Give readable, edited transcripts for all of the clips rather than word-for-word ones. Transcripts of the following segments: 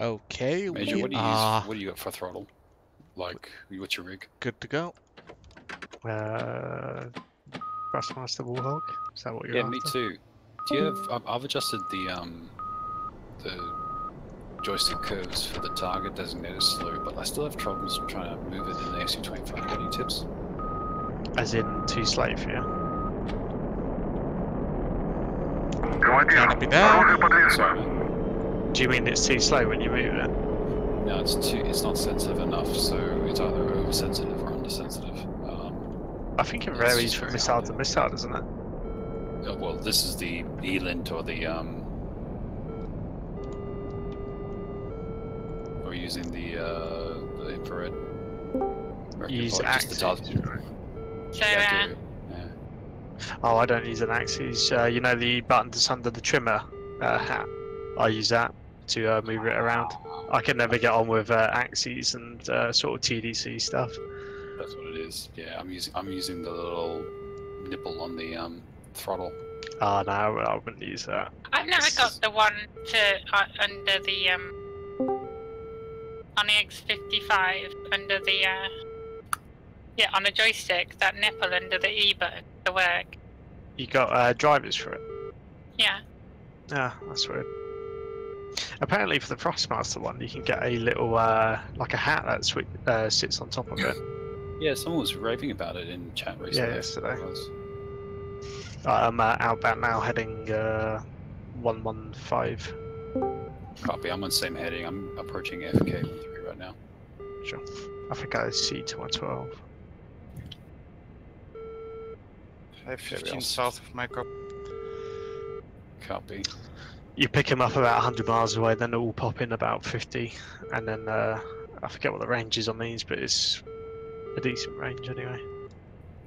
Okay, Major, we what do you got for throttle? Like, what's your rig? Good to go. Grassmaster Warthog? Is that what you're after? Yeah, me too. Do you have... I've adjusted the joystick curves for the target designated slew, but I still have problems trying to move it in the SU-25. Any tips? As in, too slave, yeah? Can't be there. Sorry. Do you mean it's too slow when you move it? No, it's too. It's not sensitive enough, so it's either oversensitive or undersensitive. I think it varies from missile to missile, doesn't it? Yeah, well, this is the ELINT or the Or using the infrared. Use axes. Oh, I don't use an axis. You know the button that's under the trimmer hat? I use that to move it around. I can never get on with axes and sort of TDC stuff. That's what it is. Yeah, I'm using the little nipple on the throttle. Oh no, I wouldn't use that. I've never got the one to under the on the X55 under the yeah, on a joystick, that nipple under the E button to work. You got drivers for it? Yeah. Yeah, that's weird. Apparently for the Frostmaster one, you can get a little, like a hat that sits on top of it. Yeah, someone was raving about it in chat recently. Yeah, yesterday. I'm outbound now, heading 115. Copy, I'm on the same heading. I'm approaching FK3 right now. Sure. I think I see SC-25. 515 south of my copy. You pick him up about 100 miles away, then it will pop in about 50, and then I forget what the range is on these, but it's a decent range anyway.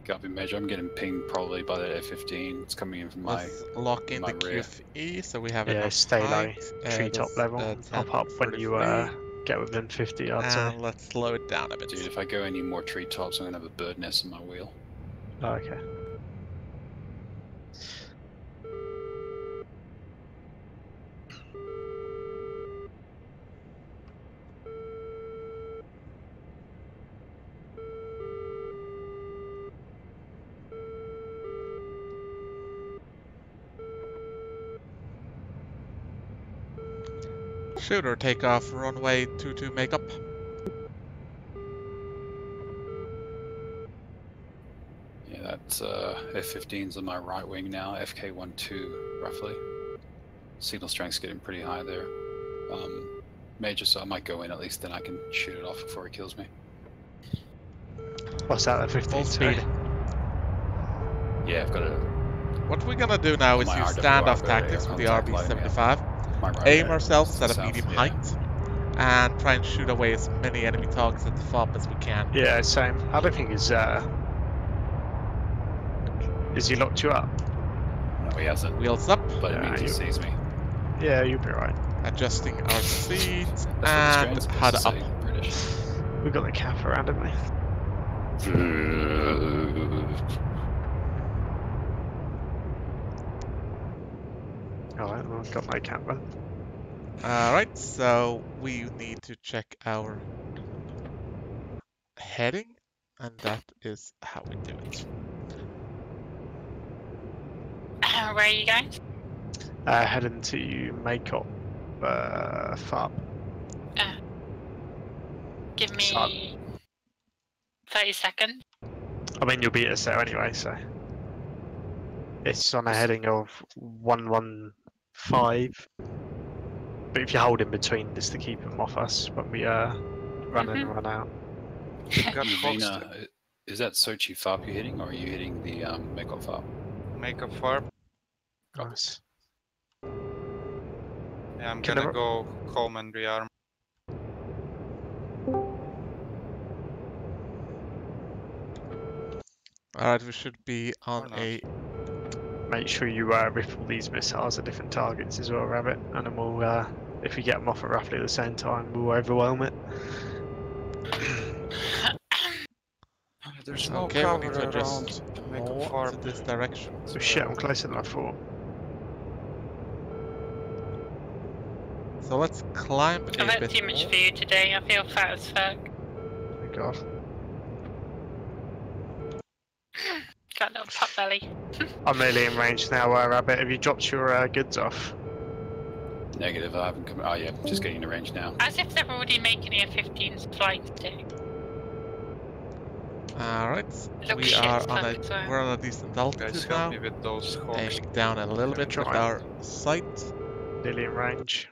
Copy, Major. I'm getting pinged probably by that F15. It's coming in from my lock in my the rear. QFE, so we have stay low, treetop level. Pop up when you get within 50 yards. Let's slow it down a bit. Dude, if I go any more treetops, I'm gonna have a bird nest in my wheel. Oh, okay. Shoot or take off runway 22 makeup. Yeah, that's F-15's on my right wing now, FK12 roughly. Signal strength's getting pretty high there. Major, so I might go in at least, then I can shoot it off before it kills me. What's that, F-15? Full speed. Yeah, I've got it. What we're gonna do now is use standoff tactics with the RB75. Right, aim ourselves at a medium height and try and shoot away as many enemy targets at the FOB as we can. Yeah, same. I don't think he's is he locked you up? No, he hasn't. Wheels up. But it means he sees me. Yeah, you'll be right. Adjusting our seat and pad up. We've got the cap around, haven't we? Alright, well, I've got my camera. Alright, so we need to check our heading, and that is how we do it. Where are you going? Heading to Makeup Farm. Give me 30 seconds. I mean, you'll be at us there anyway, so. It's on a heading of 115, but if you hold in between, just to keep them off us when we run in and run out. Is that Sochi FARP you're hitting, or are you hitting the Makeup FARP? Makeup FARP. Nice. Yeah, I'm gonna go home and rearm. Alright, we should be on a... Make sure you rifle these missiles at different targets as well, Rabbit, and then we'll, if we get them off at roughly the same time, we'll overwhelm it. There's no cover around to make a farm in this direction. So shit, I'm closer than I thought. So let's climb. I've had too much food today. I feel fat as fuck. Oh my god. Got a little pot belly. I'm nearly in range now, Rabbit. Have you dropped your goods off? Negative, I haven't come. Oh yeah, just getting in range now. As if they're already making the F-15's flight today. Alright, we are on a, we're on a decent altitude guys, now. Help me with those Hawks. Aiming down a little bit with our sight. Nearly in range.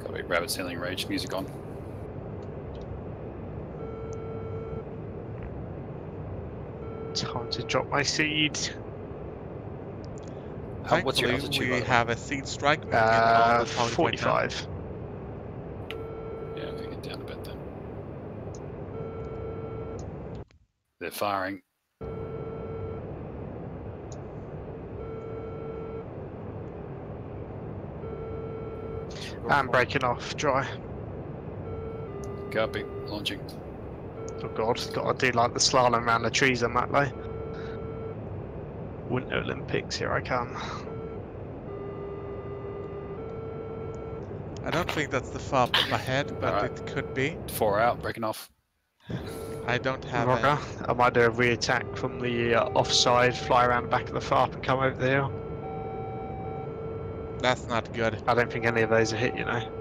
Got a rabbit sailing rage music on. Time to drop my seed. Thankfully, what's your altitude, we have a seed strike. 45. Yeah, I'm gonna get down a bit then. They're firing. I'm breaking off dry. Copy. Launching. Oh god, gotta do like the slalom around the trees on that though. Winter Olympics, here I come. I don't think that's the FOB ahead, but right. It could be. 4 out, breaking off. I don't have I might do a re-attack from the offside, fly around the back of the FOB and come over the hill. That's not good. I don't think any of those are hit, you know.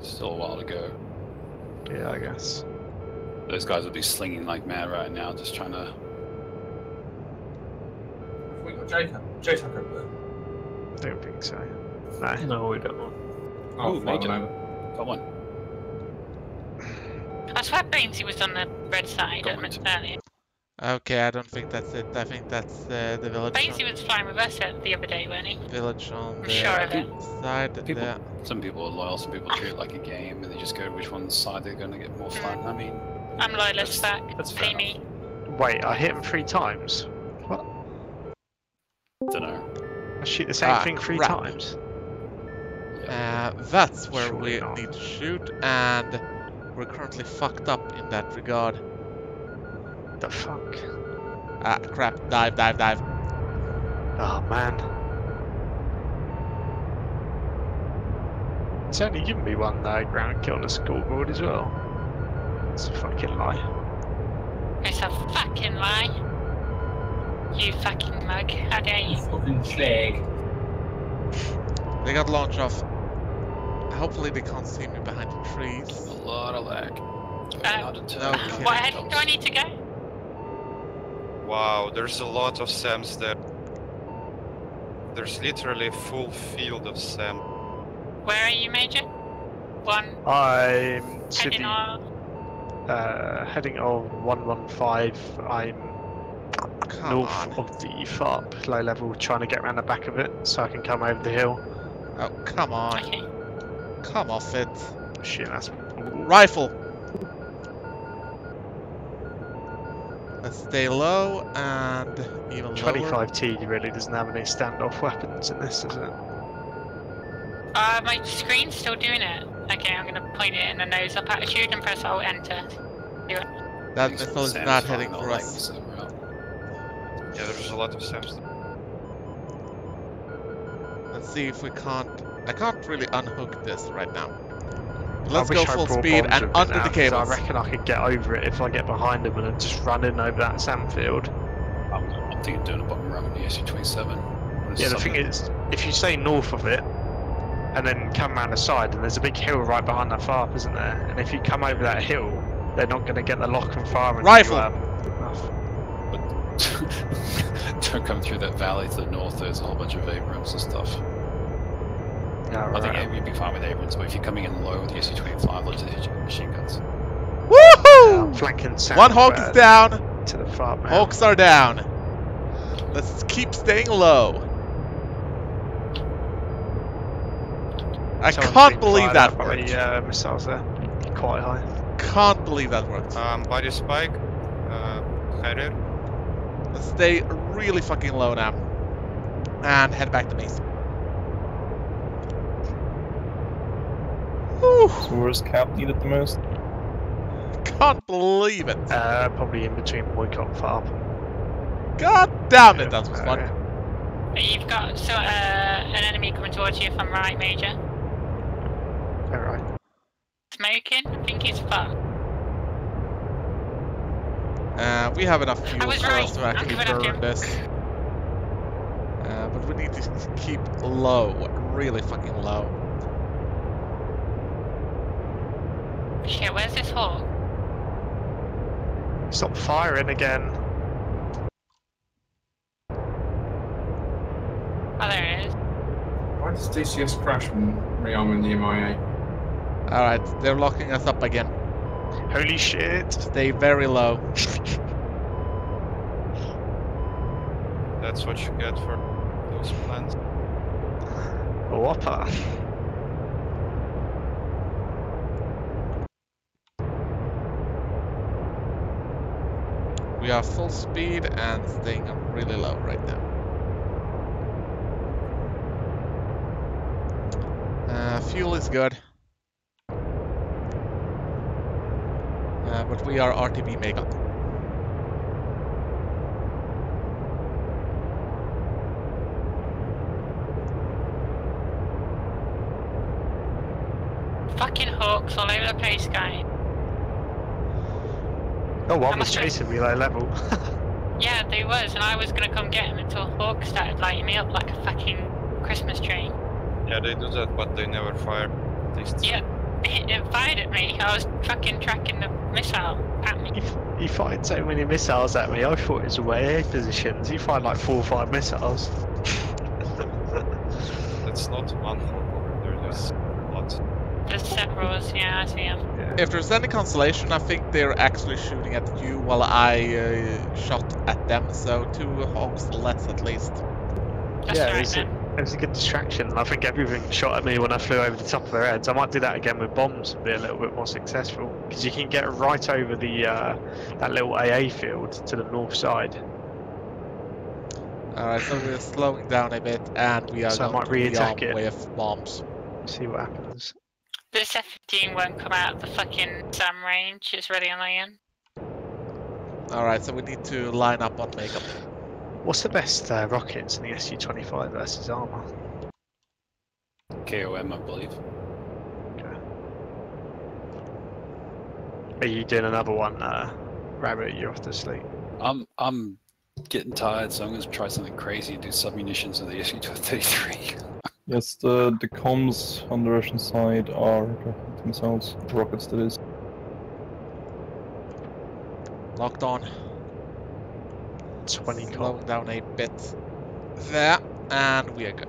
Still a while to go. Yeah, I guess. Those guys will be slinging like mad right now, just trying to... Have we got J-Tuck over there? Don't think so. No. No, we don't. Oh, got one. I swear Bainesy was on the red side earlier. Okay, I don't think that's it. I think that's the village. Bainesy was flying with us the other day, weren't he? Village on the side. Some people are loyal, some people treat it like a game, and they just go which one's side they're going to get more fun. I mean, I'm loyalist back. That's pay me. Wait, I hit him 3 times. What? Dunno. I shoot the same thing 3 times. Yeah. That's where we need to shoot, and we're currently fucked up in that regard. The fuck? Ah, crap. Dive, dive, dive. Oh, man. It's only given me one ground kill on the scoreboard as well. It's a fucking lie. It's a fucking lie. You fucking mug. How dare you? Fucking slag. They got launch off. Hopefully they can't see me behind the trees. A lot of lag. Okay. What heading do I need to go? Wow, there's a lot of SAMs there. There's literally a full field of SAM. Where are you, Major? I'm heading on. Heading on 115. I'm north of the FOB, low level, trying to get around the back of it so I can come over the hill. Oh come on! Okay. Come off it! Shit, that's rifle. Let's stay low and even lower. 25T really doesn't have any standoff weapons in this, does it? My screen's still doing it. Okay, I'm gonna point it in the nose up attitude and press Alt Enter. Do it. That missile is not heading for us. Yeah, there's a lot of SAMs. Let's see if we can't. I can't really unhook this right now. Let's go full speed and under the cables. I reckon I could get over it if I get behind them and then just run in over that sand field. I'm thinking doing a bottom run on the SU-27. Yeah, the thing is, if you stay north of it and then come around the side, and there's a big hill right behind that FARP, isn't there? And if you come over that hill, they're not going to get the lock and fire. Rifle! Don't come through that valley to the north, there's a whole bunch of Abrams and stuff. I think you'd be fine with Abrams, but if you're coming in low with the SC-25, let's just hit you with machine guns. Woohoo! One Hawk is down! To the FOB, man. Hawks are down! Let's keep staying low. I can't believe that worked. Missiles there. Quite high. Can't believe that worked. Body spike. Harrier. Let's stay really fucking low now. And head back to base. Where's Cap needed the most? can't believe it. Probably in between Boycott and Farb. God damn it, that was fun. You've got an enemy coming towards you if I'm right, Major. Alright. Smoking? I think he's fucked. We have enough fuel for us to actually burn this. But we need to keep low, really fucking low. Shit, where's this Hawk? Stop firing again. Oh, there it is. Why does DCS crash when rearming the MIA? Alright, they're locking us up again. Holy shit! Stay very low. That's what you get for those plans. Whopper! We are full speed and staying really low right now. Fuel is good. But we are RTB makeup. Fucking Hawks all over the place, guy. Oh, one was chasing me low level. Yeah, they was, and I was gonna come get him until Hawks started lighting me up like a fucking Christmas tree. Yeah, they do that, but they never fire. They it fired at me. I was fucking tracking the missile at me. He fired so many missiles at me, I thought it was away positions. He fired like 4 or 5 missiles. That's not one hole, there's a lot. There's several, yeah, I see them. Yeah. If there's any consolation, I think they're actually shooting at you while I shot at them, so 2 Hawks less at least. That's it was a good distraction. I think everything shot at me when I flew over the top of their heads. I might do that again with bombs and be a little bit more successful, because you can get right over the that little AA field to the north side. Alright, so we're slowing down a bit and we are going to re-attack it with bombs. See what happens. This F15 won't come out of the fucking SAM range. It's ready on land. Alright, so we need to line up on makeup. What's the best rockets in the SU-25 versus armor? KOM, I believe. Okay. Are you doing another one, Rabbit? You're off to sleep. I'm getting tired, so I'm going to try something crazy and do submunitions in the SU-233. Yes, the comms on the Russian side are themselves, the rockets that is. Locked on. 20 slow down a bit there, and we are good.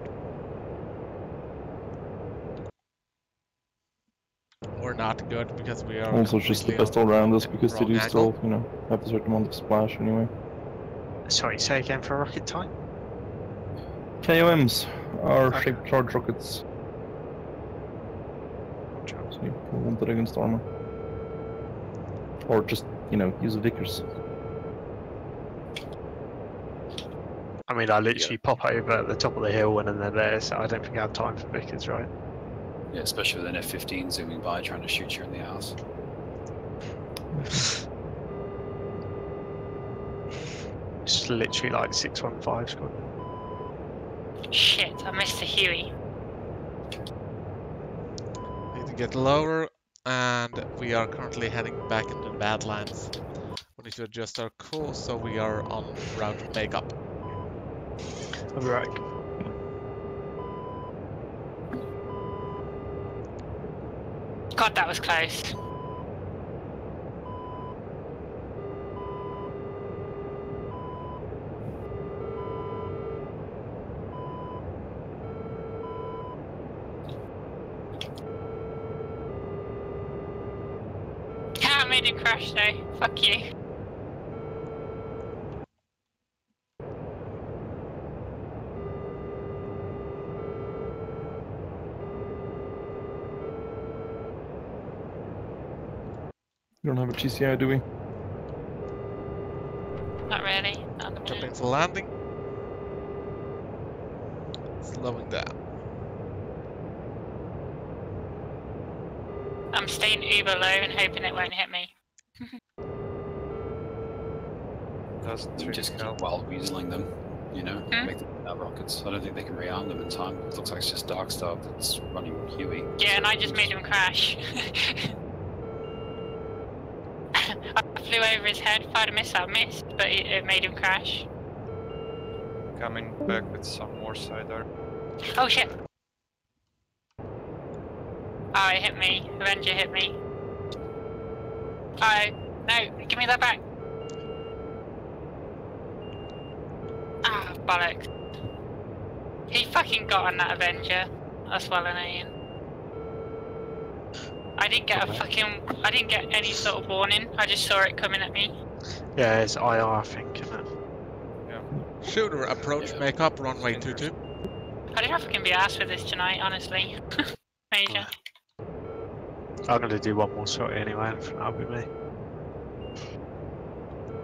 We're not good because we are also just the best all-rounders because they do still, you know, have a certain amount of splash anyway. Sorry, say again for rocket type. KOMs are shaped charge rockets. So you can want it against armor, or just you know use Vickers. I mean, I literally pop over at the top of the hill when they're there, so I don't think I have time for Vickers, right? Yeah, especially with an F-15 zooming by trying to shoot you in the ass. Just literally like 615 squad. Shit, I missed the Huey. Need to get lower, and we are currently heading back into the Badlands. We need to adjust our course, so we are on route to make up. Right. God, that was close. Yeah, I made it crash though. Fuck you. We don't have a GCI, do we? Not really. Jumping to landing. Slowing down. I'm staying uber low and hoping it won't hit me. Just keep wild weaseling them, you know, make them without rockets. I don't think they can rearm them in time. It looks like it's just Darkstar that's running Huey. Yeah, and I just made him crash. I flew over his head, fired a missile, missed, but it made him crash. Coming back with some more side art. Oh shit! Oh, it hit me. Avenger hit me. Oh, no, give me that back. Ah, bollocks. He fucking got on that Avenger. That's well annoying. I didn't get a fucking... I didn't get any sort of warning. I just saw it coming at me. Yeah, it's IR, I think, isn't it? Yeah. Shooter approach, make up runway 22. I don't know if I can be arsed with this tonight, honestly. Major. I'm gonna do one more shot anyway, and that'll be me.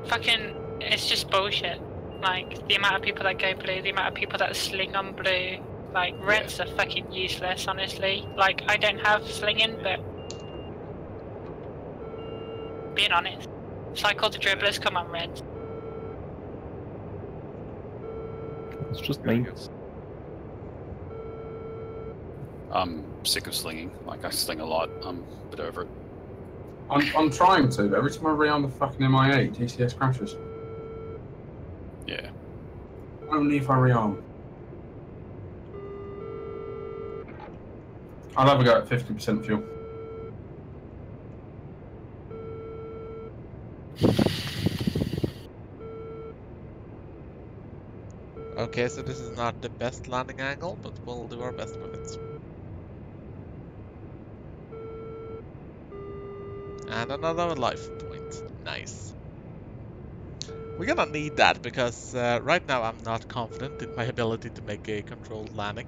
Fucking... It's just bullshit. Like, the amount of people that go blue, the amount of people that sling on blue. Like, reds are fucking useless, honestly. Like, I don't have slinging, but... Being honest. So I called the dribblers, come on, reds. It's just me. I'm sick of slinging. Like, I sling a lot. I'm a bit over it. I'm trying to, but every time I rearm the fucking MIA, DCS crashes. Yeah. Only if I rearm. I'll have a go at 50% fuel. Okay, so this is not the best landing angle, but we'll do our best with it. And another life point. Nice. We're gonna need that, because right now I'm not confident in my ability to make a controlled landing.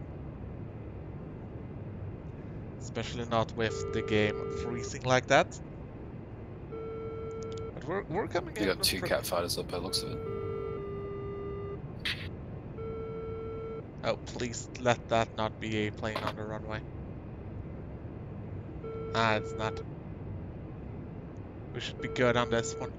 Especially not with the game freezing like that. But we're coming in. You got two catfighters up by the looks of it. Oh, please let that not be a plane on the runway. Ah, it's not. We should be good on this one.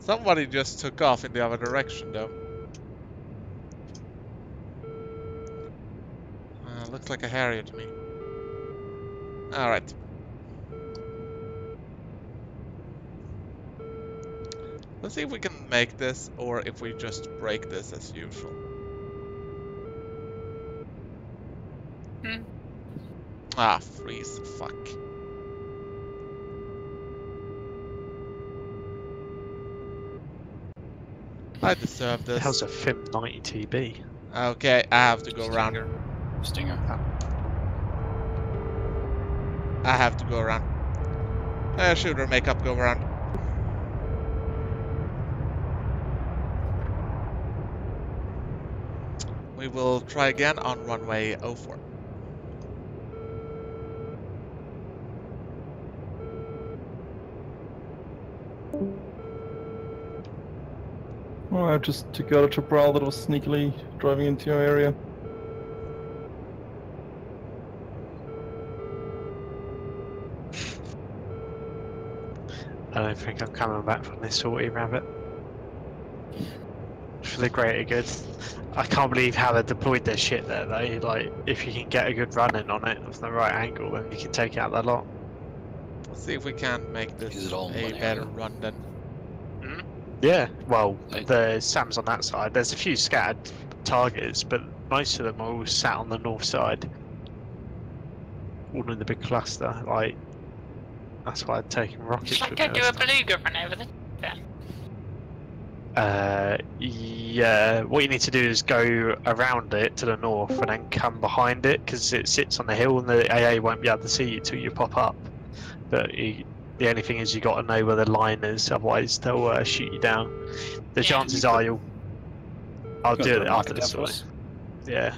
Somebody just took off in the other direction, though. Looks like a Harrier to me. Alright. Let's see if we can make this, or if we just break this as usual. Ah, freeze, fuck. I deserve this. How's a FIM-90TB? Okay, I have to go around. Stinger. I have to go around. Shooter, make up, go around. We will try again on runway 04. Well, I just took out a Chaparral that was sneakily driving into your area. I don't think I'm coming back from this sortie, rabbit. For the greater good. I can't believe how they deployed their shit there, though. Like, if you can get a good run in on it from the right angle, then you can take out that lot. Let's see if we can make this a better run then. Yeah, well, the SAM's on that side. There's a few scattered targets, but most of them are all sat on the north side. All in the big cluster, like... That's why I'd taken rockets. Should I go do a beluga run over there? Yeah. Yeah, what you need to do is go around it to the north and then come behind it, because it sits on the hill and the AA won't be able to see you till you pop up. But you... The only thing is you got to know where the line is, otherwise they'll shoot you down. The chances are I'll do it after this one. Yeah.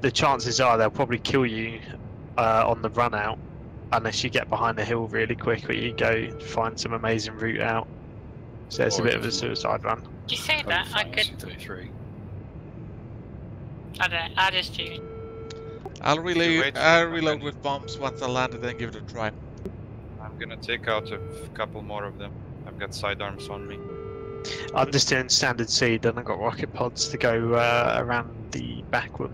The chances are they'll probably kill you on the run out, unless you get behind the hill really quick or you go find some amazing route out. So it's a bit of a suicide run. You say that, I could... I don't know, I just cheated. I'll reload with bombs once I land it and give it a try. I'm gonna take out a couple more of them. I've got sidearms on me. I'm just doing standard seed and I've got rocket pods to go around the back one.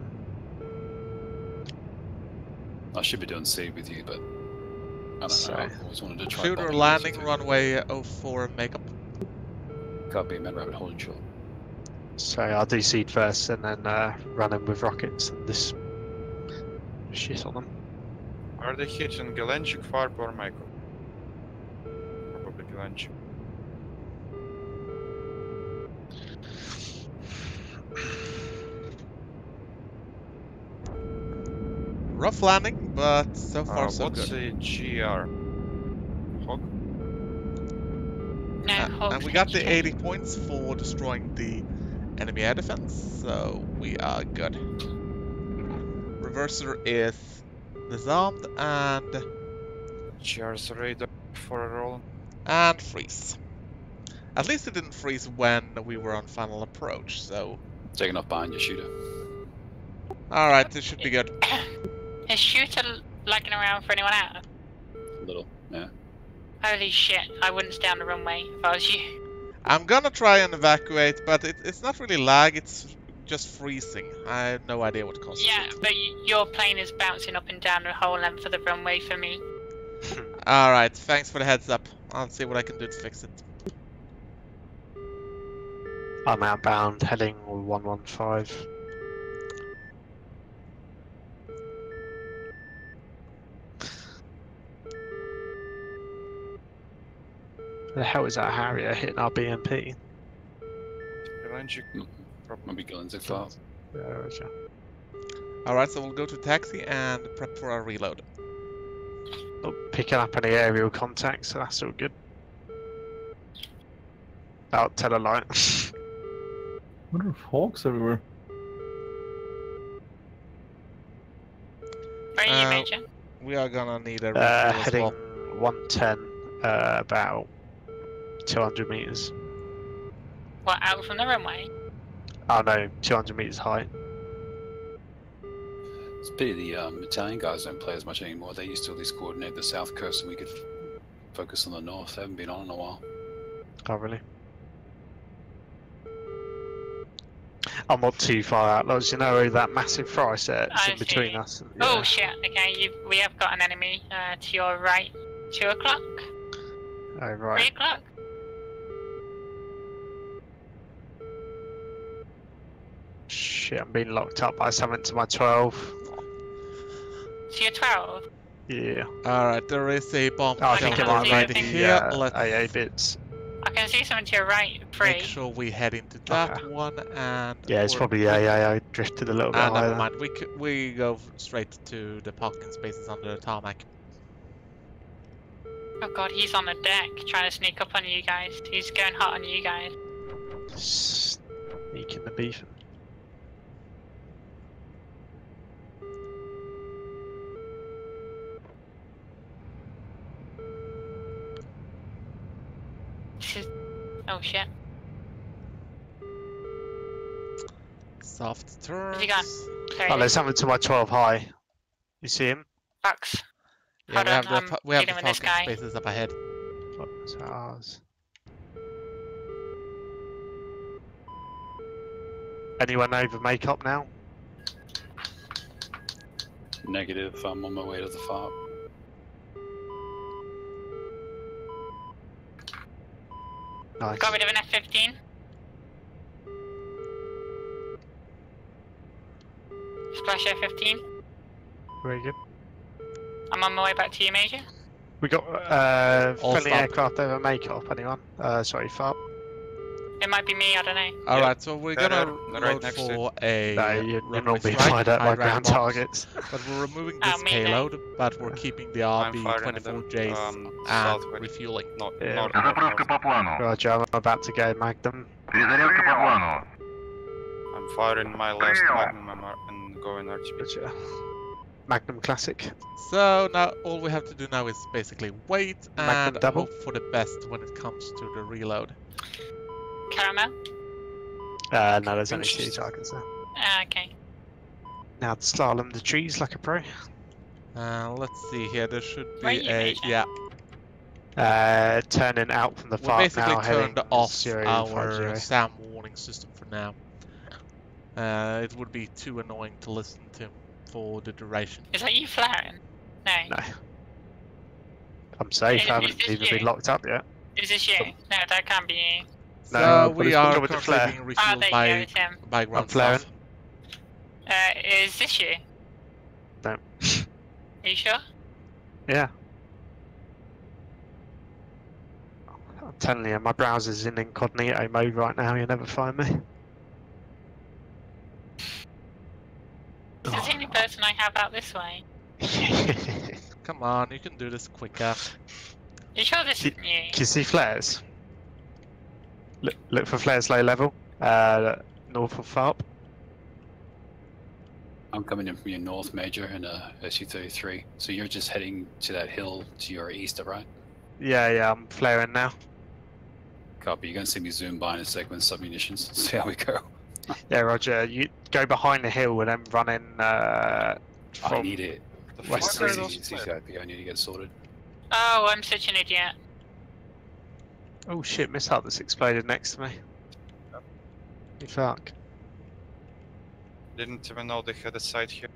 I should be doing seed with you, but I don't know, I've always wanted to try. Shooter landing runway 04 makeup. Can't be a man rabbit holding short. So I'll do seed first and then run them with rockets and this shit on them. Are they hitting Galenchik, Farb or Michael? Probably Galenchik. Rough landing, but so far so good. What's the GR? Hawk? No, Hawk. And we got the 80 points for destroying the enemy air defense, so we are good. Reverser is disarmed and... GR's radar for a roll. And freeze. At least it didn't freeze when we were on final approach, so... Taking off behind your shooter. Alright, this should be good. Is shooter lagging around for anyone out? A little, yeah. Holy shit, I wouldn't stay on the runway if I was you. I'm gonna try and evacuate, but it's not really lag, it's just freezing. I have no idea what causes it. Yeah, but your plane is bouncing up and down the whole length of the runway for me. Alright, thanks for the heads up. I'll see what I can do to fix it. I'm outbound, heading 115. The hell is that Harrier hitting our BMP? Probably Galenchik Farb. Yeah, okay. Alright, so we'll go to taxi and prep for our reload. Not picking up any aerial contacts, so that's all good. I'll tell a lie. I wonder if Hawk's everywhere. Where are you, Major? We are gonna need a heading well. 110, about 200 meters. What, out from the runway? Oh no, 200 meters high. It's a pity the Italian guys don't play as much anymore. They used to at least coordinate the south coast and we could focus on the north. They haven't been on in a while. Oh really? I'm not too far out, Lodge. You know that massive fry set's in between us. Yeah. Oh shit, okay, we have got an enemy to your right. 2 o'clock? Oh right. 3 o'clock? Shit, I'm being locked up by something to my 12. To your 12? Yeah. Alright, there is a bomb. Oh, I think it might be right here. AA bits. I can see someone to your right, free. Make sure we head into that one and... Yeah, it's probably AA. I drifted a little bit higher. Never mind, we go straight to the parking spaces under the tarmac. Oh god, he's on the deck trying to sneak up on you guys. He's going hot on you guys. Sneaking the beef. Oh shit. Soft turn. Where's he gone? Oh, there's something to my 12 high. You see him? Bucks. Yeah, we have the parking spaces up ahead. Fuck, that's ours. Anyone over makeup now? Negative, I'm on my way to the farm. Nice. Got rid of an F15. Splash F15. Very good. I'm on my way back to you, Major. We got friendly aircraft over Makeup, anyone? Sorry, Farb. It might be me, I don't know. Alright, so we're gonna load for a... No, you're not being fired at by ground targets. But we're removing this payload, but we're keeping the RB24Js and refueling. Yeah. Roger, I'm about to go Magnum. I'm firing my last Magnum and going Archbishop. Magnum Classic. So now all we have to do now is basically wait and hope for the best when it comes to the reload. Caramel? No, there's only two targets there. Okay. now to style him the trees like a pro. Let's see here, there should be a... yeah. Turning out from the farm now. We basically turned off our SAM warning system for now. It would be too annoying to listen to for the duration. Is that you flying? No. No. I'm safe, I haven't even been locked up yet. Is this you? No, that can't be you. No, so we are with the flare. Being refueled by ground staff. Is this you? No. Are you sure? Yeah. I'm telling you, my browser's in incognito mode right now, you'll never find me. Is the only person I have out this way? Come on, you can do this quicker. You sure this is new? Can you see flares? Look for flares low level, north of FOB. I'm coming in from your north, Major, in SU-33. So you're just heading to that hill to your east, right? Yeah, yeah, I'm flaring now. Copy, you're going to see me zoom by in a second with submunitions, see how we go. Yeah, Roger, you go behind the hill and then run in from... I need it. The west is CCIP, I need to get sorted. Oh, I'm such an idiot. Oh shit, missile that's exploded next to me. Yep. You fuck. Didn't even know they had a site here.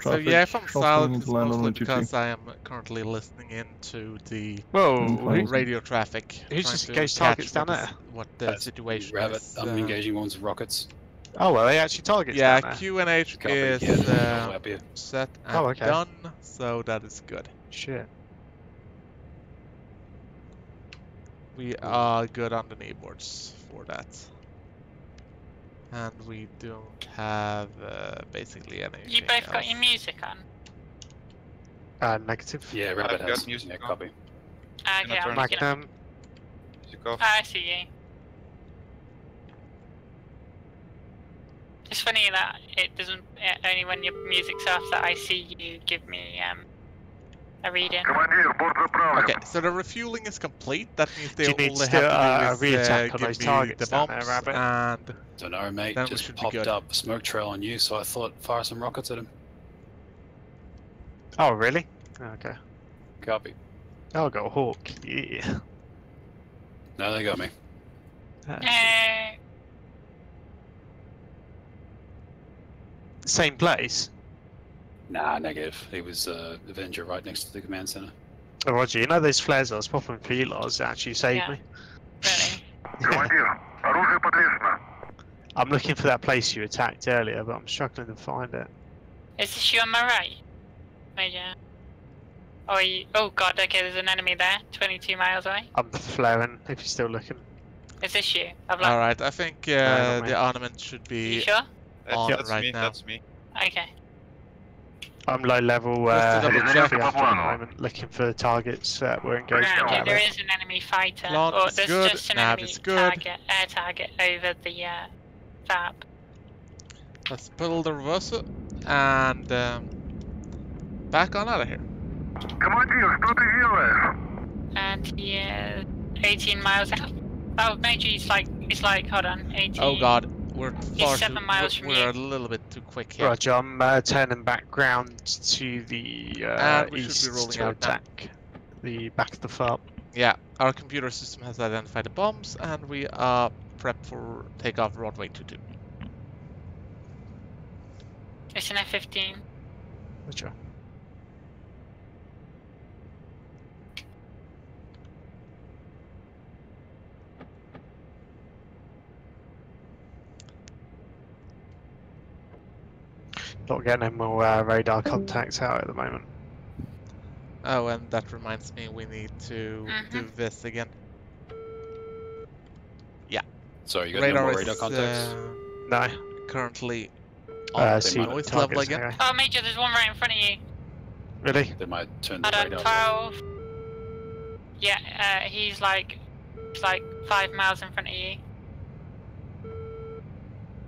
So yeah, if I'm silent, it's mostly because I am currently listening into the radio traffic. Who's just engaged targets down there? What the situation is. I'm engaging ones with rockets. Oh well, they actually targets down there. QNH is set and done, so that is good. Shit. We are good on the kneeboards for that. And we don't have basically anything. You both got your music on? Negative. Yeah, Rabbit has music on. Copy. Yeah, I'm Magnum. I see you. It's funny that it doesn't, only when your music's off that I see you give me a reading. Okay, so the refueling is complete. That means they only have to do is give me the bombs and... I don't know, mate, just popped up a smoke trail on you, so I thought fire some rockets at him. Oh, really? Okay. Copy. Oh, I got a Hawk, yeah. No, they got me. Same place? Nah, negative. He was Avenger right next to the command center. Oh, Roger, you know those flares I was popping for you lot actually saved me? Really? I'm looking for that place you attacked earlier, but I'm struggling to find it. Is this you on my right? Major? Oh, you... oh god, okay, there's an enemy there, 22 miles away. I'm flaring, if you're still looking. Is this you? Alright, I think the armament should be on right now. That's me. Okay. I'm low level, looking for the targets that were engaged. Okay, there is an enemy fighter, or there's just an enemy target, air target over the... Up. Let's pull the reverser and back on out of here. And yeah, 18 miles out. Oh, Major, it's like, hold on, 18. Oh god, we're far 7 miles from here. We're a little bit too quick here. Roger, I'm turning back ground to the east to attack the back of the FOB. Yeah, our computer system has identified the bombs and we are prep for takeoff runway 22. It's an F-15. Roger. Not getting any more radar contacts out at the moment. Oh, and that reminds me we need to do this again. Sorry, you got radar no more radar contacts? No. Currently on noise level again. Okay. Oh, Major, there's one right in front of you. Really? They might turn the radar off. Yeah, he's like 5 miles in front of you.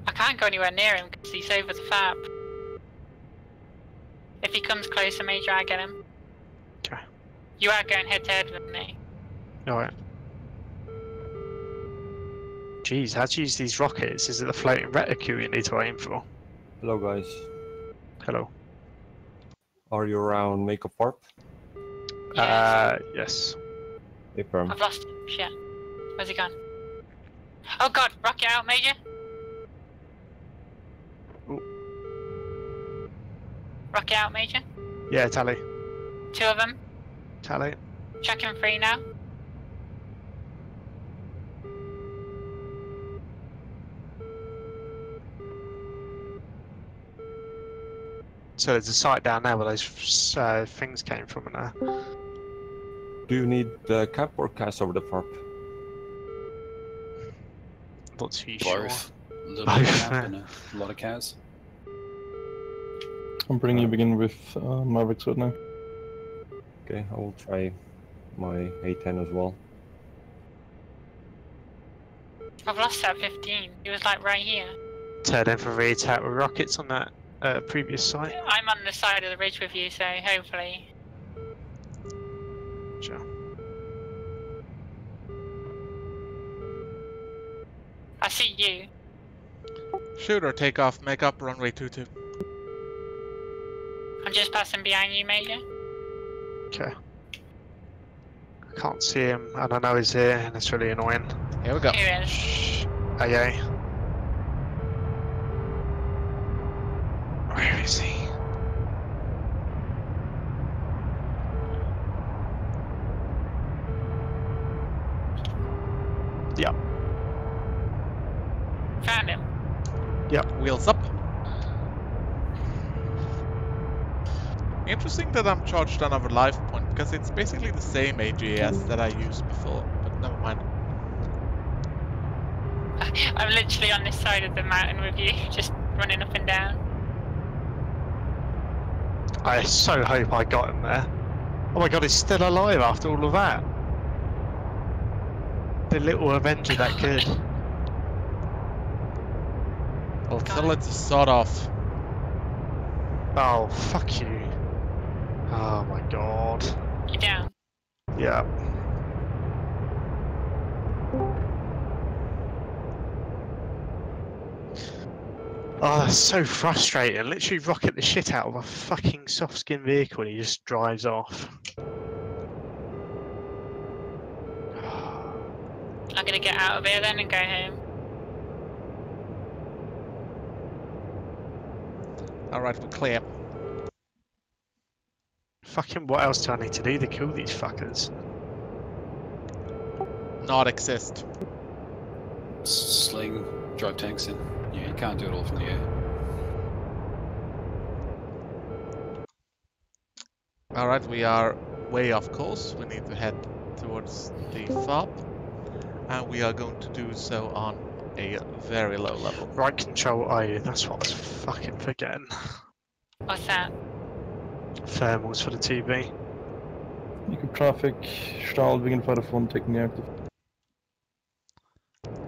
I can't go anywhere near him because he's over the FAB. If he comes closer, Major, I get him. Okay. You are going head to head with me. Alright. Jeez, how do you use these rockets? Is it the floating reticule you need to aim for? Hello, guys. Hello. Are you around Make a Parp? Yes. Hey, Perm. I've lost him. Shit. Where's he gone? Oh god, rocket out, Major. Ooh. Rocket out, Major. Yeah, tally. Two of them. Tally. Check him free now. So there's a site down there where those things came from in there. Do you need the cap or cast over the parp? Not too sure. A lot of cats. I'm bringing you begin with Mavericks right now. Okay, I will try my A10 as well. I've lost that 15. He was like right here. Turn in for re-attack with rockets on that. Previous site. I'm on the side of the ridge with you, so hopefully. Sure. I see you. Shoot or take off, make up runway 22. I'm just passing behind you, Major. Okay. I can't see him, and I know he's here, and it's really annoying. Here we go. Here he is. Oh, yeah. Where is he? Yep. Found him. Yep, wheels up. Interesting that I'm charged another life point, because it's basically the same AJS that I used before, but never mind. I'm literally on this side of the mountain with you, just running up and down. I so hope I got him there. Oh my god, he's still alive after all of that. The little Avenger, that kid. I'll tell it to sod off. Oh, fuck you. Oh my god. You down? Yeah. Oh, that's so frustrating. Literally rocket the shit out of a fucking soft-skin vehicle and he just drives off. I'm gonna get out of here then and go home. Alright, we're clear. Fucking what else do I need to do to kill these fuckers? Not exist. Sling, drive tanks in. Yeah, you can't do it all from the air. Alright, we are way off course. We need to head towards the FOB. And we are going to do so on a very low level. Right control I, that's what I was fucking forgetting. What's that? Thermals for the TB. You can traffic, Stahl, we can fight a phone, taking the active.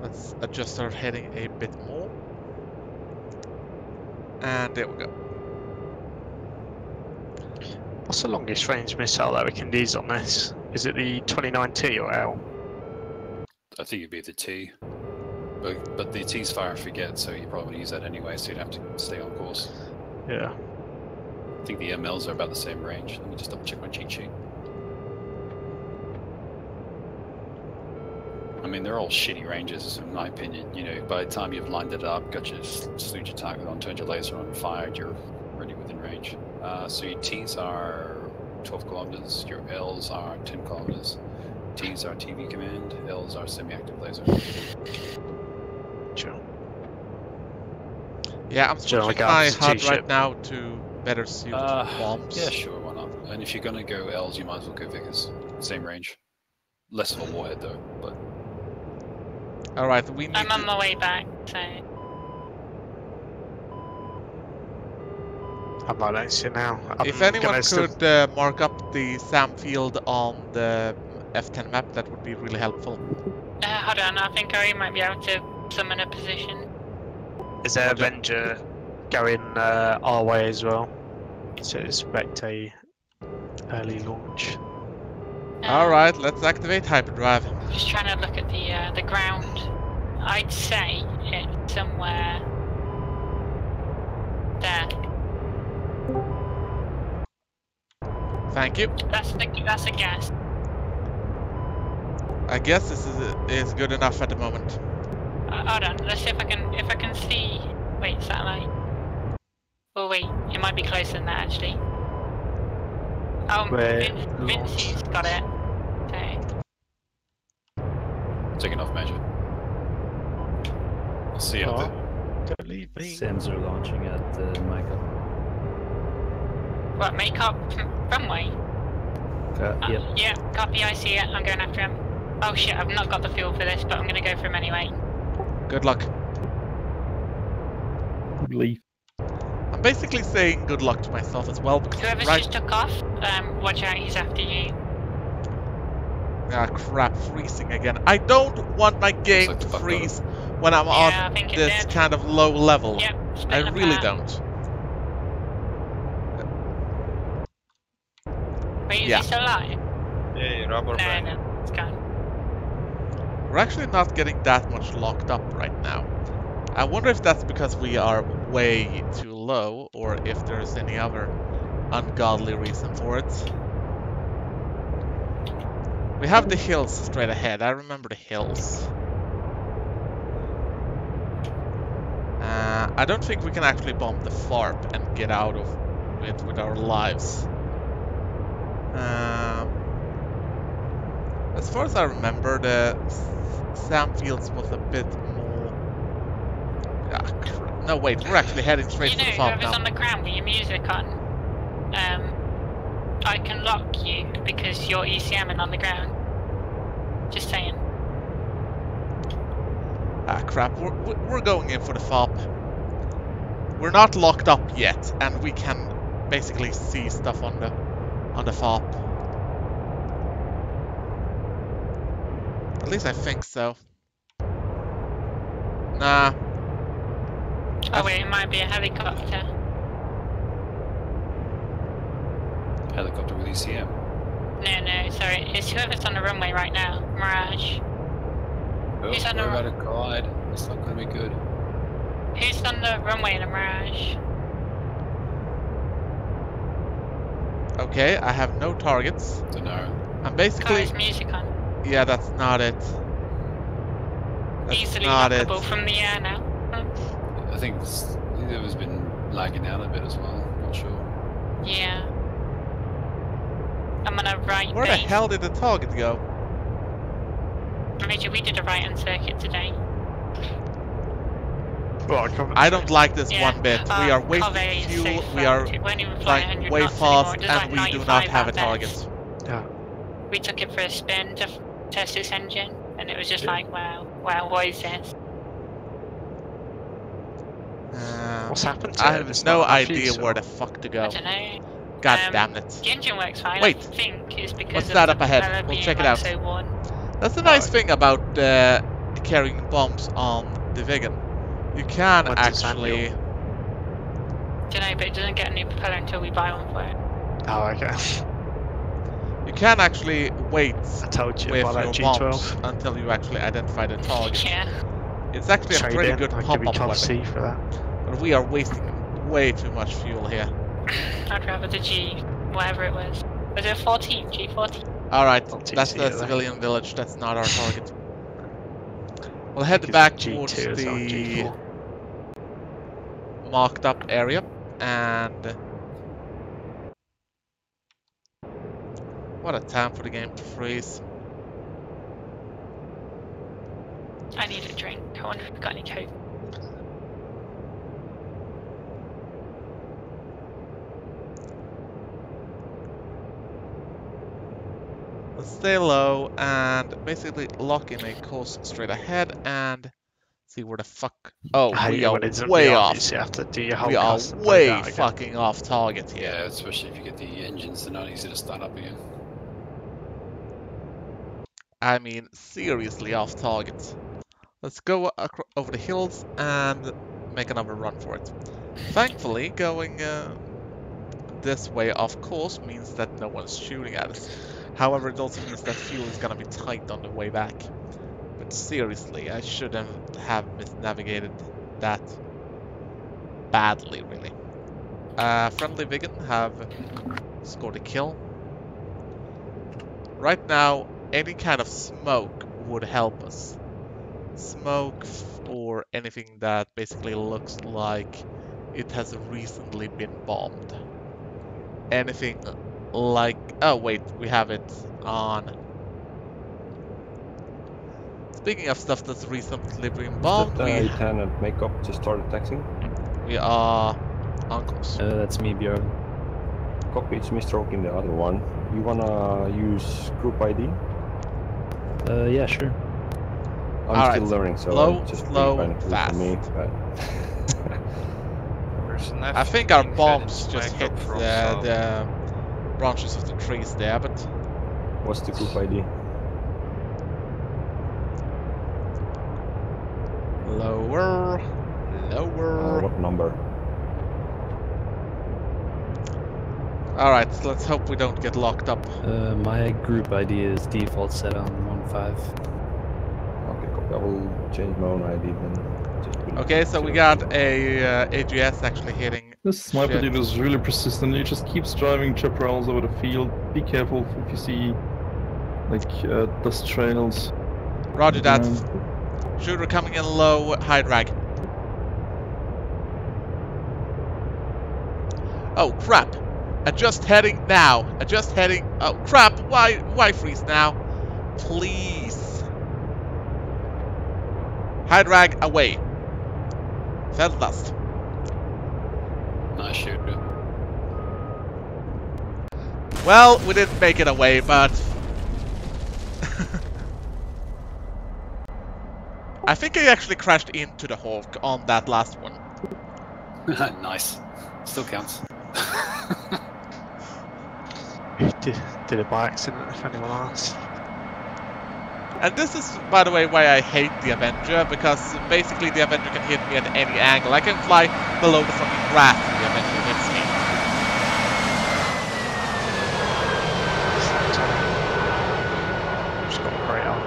Let's adjust our heading a bit more. And there we go. What's the longest range missile that we can use on this? Is it the 29T or L? I think it'd be the T. But the T's fire and forget, so you probably use that anyway, so you'd have to stay on course. Yeah. I think the MLs are about the same range. Let me just double check my cheat sheet. I mean, they're all shitty ranges, in my opinion. You know, by the time you've lined it up, got your slew your target on, turned your laser on, fired, you're already within range. So your T's are 12 kilometers, your L's are 10 kilometers. T's are TV command, L's are semi-active laser. Sure. Yeah, I'm switching my HUD right now to better seal bombs. Yeah, sure, why not? And if you're gonna go L's, you might as well go Vickers. Same range, less of a warhead though, but. All right, we need I'm on my way back, so... How about I see now? If anyone could mark up the SAM field on the F10 map, that would be really helpful. Hold on, I think Gary might be able to summon a position. Is there Avenger going our way as well? So expect a early launch. Alright, let's activate hyperdrive. Just trying to look at the ground. I'd say it's somewhere there. Thank you. That's a guess. I guess this is good enough at the moment. Hold on, let's see if I can see. Wait, satellite. Oh wait, it might be closer than that actually. Vincey's got it. Okay. Taking off measure. I'll see you out there. Sensor launching at Michael. What, make up runway? Yep. Yeah, copy, I see it. I'm going after him. Oh shit, I've not got the fuel for this, but I'm going to go for him anyway. Good luck. Leave. I'm basically saying good luck to myself as well because whoever's just took off, watch out, he's after you. Ah crap, freezing again. I don't want my game to freeze when I'm on this kind of low level. Yep, I really don't. Wait, is he still alive? Yeah, rubber band. No, it's gone. We're actually not getting that much locked up right now. I wonder if that's because we are way too low or if there's any other ungodly reason for it. We have the hills straight ahead. I remember the hills. I don't think we can actually bomb the FARP and get out of it with our lives. As far as I remember, the SAM fields was a bit more... Ah, no, wait, we're actually heading straight to the FOB now. On the ground with your music on, I can lock you because you're ECMing on the ground. Just saying. Ah, crap, we're going in for the FOB. We're not locked up yet, and we can basically see stuff on the FOB. At least I think so. Nah. Oh wait, it might be a helicopter. Helicopter with ECM? No, sorry. It's whoever's on the runway right now. Mirage. Oh, who's on the runway? We're about to glide. That's not going to be good. Who's on the runway in a Mirage? Okay, I have no targets. Don't know. I'm basically... There's music on. Yeah, that's not it. That's easily lockable from the air now. I think it has been lagging down a bit as well. I'm not sure. Yeah. I'm on a right. Where the hell did the target go? Major, we did a right-hand circuit today. Well, I don't like this one bit. We are wasting fuel. We are flying way fast, and we do not have a target. Yeah. We took it for a spin to test this engine, and it was just like, wow, what is this? What's happened to it? I have no idea where the fuck to go. I don't know. God damn it. The engine works fine. Wait, I think it's because what's that up ahead? We'll check it out. That's the nice thing about carrying bombs on the Viggen. You can actually... I don't know, but it doesn't get a new propeller until we buy one for it. Oh, okay. You can actually wait with your bombs until you actually identify the target. Yeah. It's actually a pretty good pop-up weapon. But we are wasting way too much fuel here. I'd rather the G, whatever it was. Was it 14? G14? Alright, that's the civilian village, that's not our target. We'll head back towards the marked up area and... What a time for the game to freeze. I need a drink. I wonder if we've got any coke. Let's stay low and basically lock in a course straight ahead and see where the fuck... Oh, we are way off. You have to do your whole we are way fucking off target here. Yeah, especially if you get the engines, they're not easy to start up again. I mean, seriously off target. Let's go over the hills and make another run for it. Thankfully, going this way, of course, means that no one's shooting at us. However, it also means that fuel is going to be tight on the way back. But seriously, I shouldn't have misnavigated that badly, really. Friendly Viggen have scored a kill. Right now, any kind of smoke would help us. Smoke or anything that basically looks like it has recently been bombed. Anything like... oh wait, we have it on. Speaking of stuff that's recently been bombed, we... Lieutenant Makeup to start attacking. We are on course. That's me, Björn. Copy, it's me stroking the other one. You wanna use group ID? Yeah, sure. I'm all still right. Learning, so low, I'm just slow, fast. Me, but... I think our bombs just hit the branches of the trees there, but... What's the group ID? Lower, lower... what number? Alright, so let's hope we don't get locked up. My group ID is default set on 15. Okay, copy. I will change my own ID then. Just okay, so we got a AJS actually hitting. This sniper dude is really persistent. He just keeps driving Chaparrals over the field. Be careful if you see like dust trails. Roger that. Shooter coming in low, high drag. Oh crap! Adjust heading now. Adjust heading. Oh crap! Why freeze now? Please. High drag away. Felt dust. Nice shooter. Well, we didn't make it away, but. I think I actually crashed into the Hawk on that last one. Nice. Still counts. You did it by accident, if anyone asked. And this is, by the way, why I hate the Avenger, because basically the Avenger can hit me at any angle. I can fly below the fucking grass and the Avenger hits me. Just got a great arm.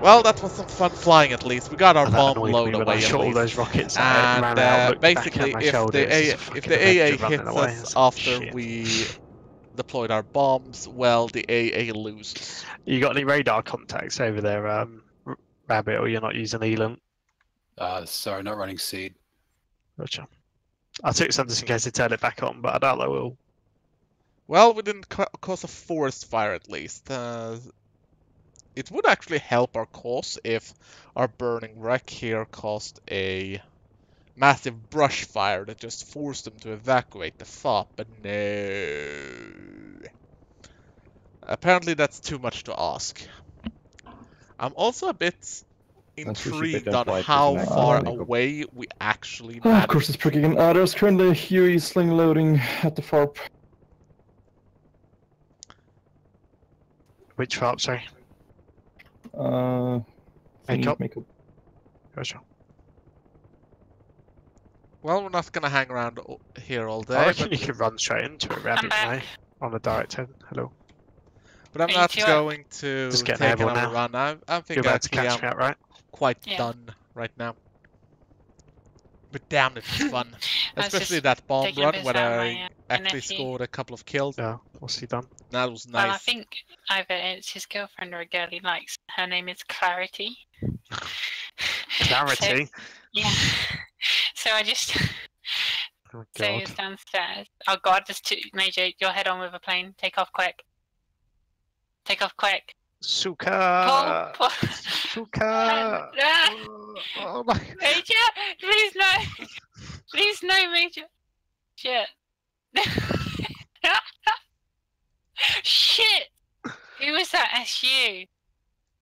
Well, that was some fun flying at least. We got our bomb load away at least. All those rockets and basically, if the AA hits us after we deployed our bombs, well, the AA loses. You got any radar contacts over there, Rabbit, or you're not using Elan? Sorry, not running SEAD. Gotcha. I took some just in case they turn it back on, but I doubt they will. Well, we didn't cause a forest fire at least. It would actually help our cause if our burning wreck here caused a massive brush fire that just forced them to evacuate the FOB, but no. Apparently that's too much to ask. I'm also a bit intrigued on how far away we actually managed. Of course it's pricking in. There's currently a Huey sling loading at the FOB. Which FOB, sorry? Make up. Gotcha. Well, we're not gonna hang around here all day. I reckon you can run straight into it, Rabbit, right? On the direct end. Hello. But I'm not going to take another run. I think I'm quite done right now. But damn, it's fun. Especially that bomb run where I actually scored a couple of kills. Yeah, what's he done? That was nice. Well, I think either it's his girlfriend or a girl he likes. Her name is Clarity. Clarity? So, yeah. So I just... oh, so he was downstairs. Oh god, there's two... Major, you're head on with a plane. Take off quick. Take off quick. Suka! Pull, pull. Suka! Oh my... Major, please no! Please no, Major! Shit. Shit! Who was that SU?